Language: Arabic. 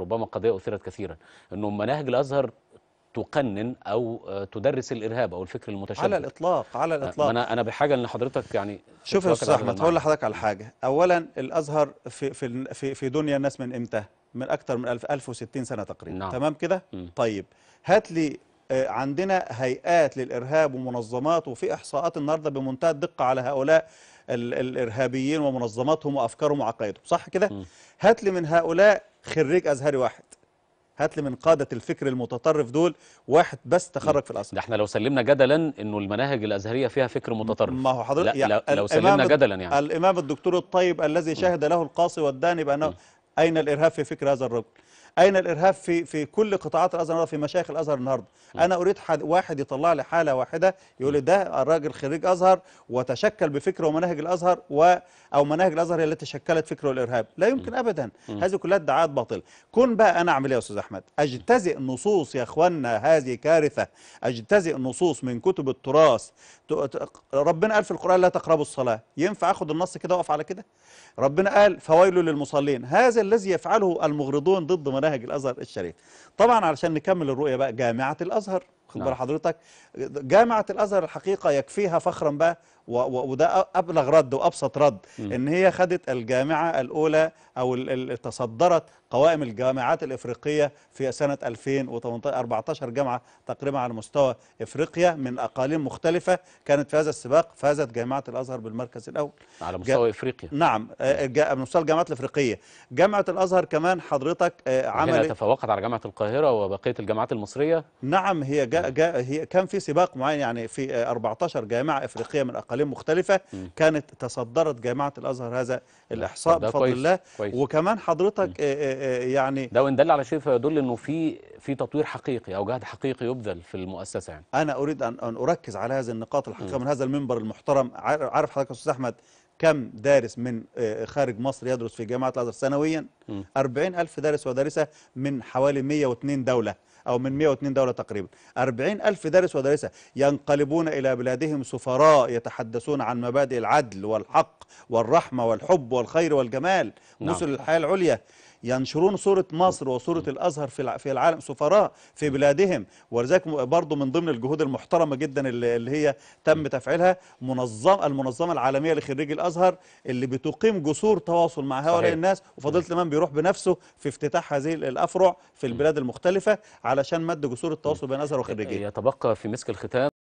ربما قضية أثيرت كثيرا أنه مناهج الأزهر تقنن أو تدرس الإرهاب أو الفكر المتشدد على الإطلاق. على الإطلاق أنا بحاجة أن حضرتك يعني شوف يا أستاذ أحمد، هقول لحضرتك على حاجة. أولا الأزهر في دنيا الناس من إمتى؟ من أكثر من 1060 سنة تقريبا. نعم. تمام كده؟ طيب هات لي عندنا هيئات للإرهاب ومنظمات، وفي إحصاءات النهارده بمنتهى الدقة على هؤلاء الإرهابيين ومنظماتهم وأفكارهم وعقائدهم، صح كده؟ هات لي من هؤلاء خريج أزهري واحد، هات لي من قادة الفكر المتطرف دول واحد بس تخرج في الأزهر. ده احنا لو سلمنا جدلا انه المناهج الأزهرية فيها فكر متطرف، ما هو حضرتك يعني لو سلمنا جدلا يعني الإمام الدكتور الطيب الذي شهد له القاصي والداني بأنه أين الإرهاب في فكر هذا الرجل؟ أين الإرهاب في كل قطاعات الأزهر، في مشايخ الأزهر النهارده؟ أنا أريد واحد يطلع لي حالة واحدة يقول لي ده الراجل خريج أزهر وتشكل بفكره ومناهج الأزهر أو مناهج الأزهر هي التي شكلت فكره الإرهاب. لا يمكن أبدا، هذه كلها ادعاءات باطلة. كن بقى أنا أعمل إيه يا أستاذ أحمد؟ أجتزئ النصوص يا إخوانا، هذه كارثة. أجتزئ النصوص من كتب التراث. ربنا قال في القرآن لا تقربوا الصلاة، ينفع آخد النص كده وأقف على كده؟ ربنا قال فويل للمصلين، هذا الذي يفعله المغرضون ضد مناهج الأزهر الشريف. طبعا علشان نكمل الرؤية بقى جامعة الأزهر، خد بال حضرتك، جامعة الأزهر الحقيقة يكفيها فخرا بقى، وده أبلغ رد وأبسط رد، إن هي خدت الجامعة الأولى أو تصدرت قوائم الجامعات الإفريقية في سنة 2018، 14 جامعة تقريبا على مستوى إفريقيا من أقاليم مختلفة كانت في هذا السباق، فازت جامعة الأزهر بالمركز الأول على مستوى إفريقيا. نعم، مستوى الجامعات الإفريقية. جامعة الأزهر كمان حضرتك عملت، تفوقت على جامعة القاهرة وبقية الجامعات المصرية. نعم، هي هي كان في سباق معين، يعني في 14 جامعة إفريقية من أقاليم مختلفة كانت تصدرت جامعة الأزهر هذا الإحصاء بفضل الله. وكمان حضرتك يعني ده وإن دل على شيء فيدل أنه في تطوير حقيقي أو جهد حقيقي يبذل في المؤسسة. يعني أنا أريد أن أركز على هذه النقاط الحقيقة من هذا المنبر المحترم. عارف حضرتك يا أستاذ أحمد كم دارس من خارج مصر يدرس في جامعة الأزهر سنويا؟ 40,000 دارس ودارسة من حوالي 102 دولة أو من 102 دولة تقريبا. 40,000 دارس ودارسة ينقلبون إلى بلادهم سفراء يتحدثون عن مبادئ العدل والحق والرحمة والحب والخير والجمال، نسل الحياة العليا، ينشرون صورة مصر وصورة الأزهر في العالم، سفراء في بلادهم. ولذلك برضه من ضمن الجهود المحترمة جدا اللي هي تم تفعيلها المنظمة العالمية لخريجي الأزهر اللي بتقيم جسور تواصل مع هؤلاء الناس، وفضيلة الإمام بيروح بنفسه في افتتاح هذه الأفرع في البلاد المختلفة علشان مد جسور التواصل بين الأزهر وخريجيه. يتبقى في مسك الختام